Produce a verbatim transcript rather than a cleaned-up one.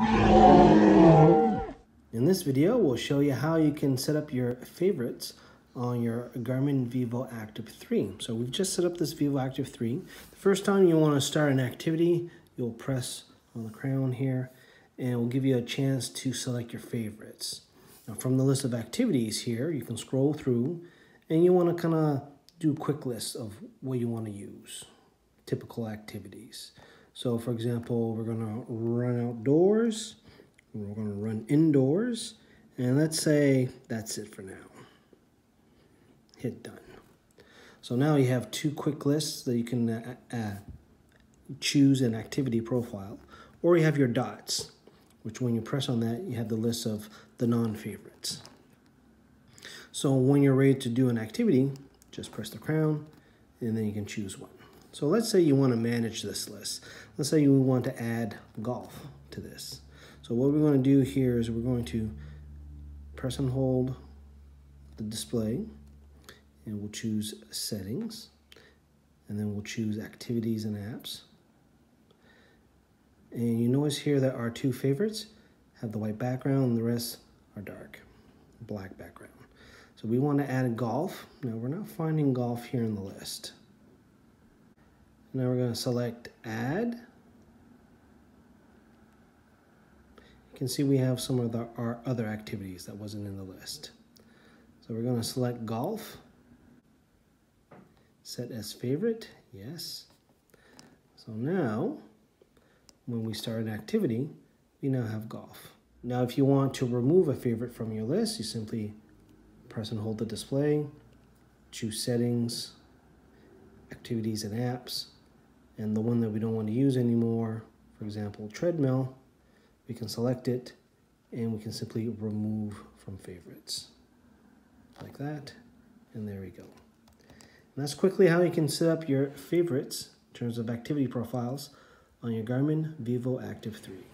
In this video, we'll show you how you can set up your favorites on your Garmin Vivoactive three. So we've just set up this Vivoactive three. The first time you want to start an activity, you'll press on the crown here, and it will give you a chance to select your favorites. Now, from the list of activities here, you can scroll through, and you want to kind of do a quick list of what you want to use, typical activities. So for example, we're gonna run outdoors, we're gonna run indoors, and let's say that's it for now. Hit done. So now you have two quick lists that you can uh, uh, choose an activity profile, or you have your dots, which when you press on that, you have the list of the non-favorites. So when you're ready to do an activity, just press the crown, and then you can choose one. So let's say you want to manage this list. Let's say you want to add golf to this. So what we're going to do here is we're going to press and hold the display, and we'll choose settings, and then we'll choose activities and apps. And you notice here that our two favorites have the white background and the rest are dark, black background. So we want to add golf. Now we're not finding golf here in the list. Now we're going to select add. You can see we have some of the, our other activities that wasn't in the list. So we're going to select golf. Set as favorite, yes. So now, when we start an activity, we now have golf. Now if you want to remove a favorite from your list, you simply press and hold the display, choose settings, activities and apps, and the one that we don't want to use anymore, for example, treadmill, we can select it and we can simply remove from favorites like that, and there we go. And that's quickly how you can set up your favorites in terms of activity profiles on your Garmin Vivoactive three.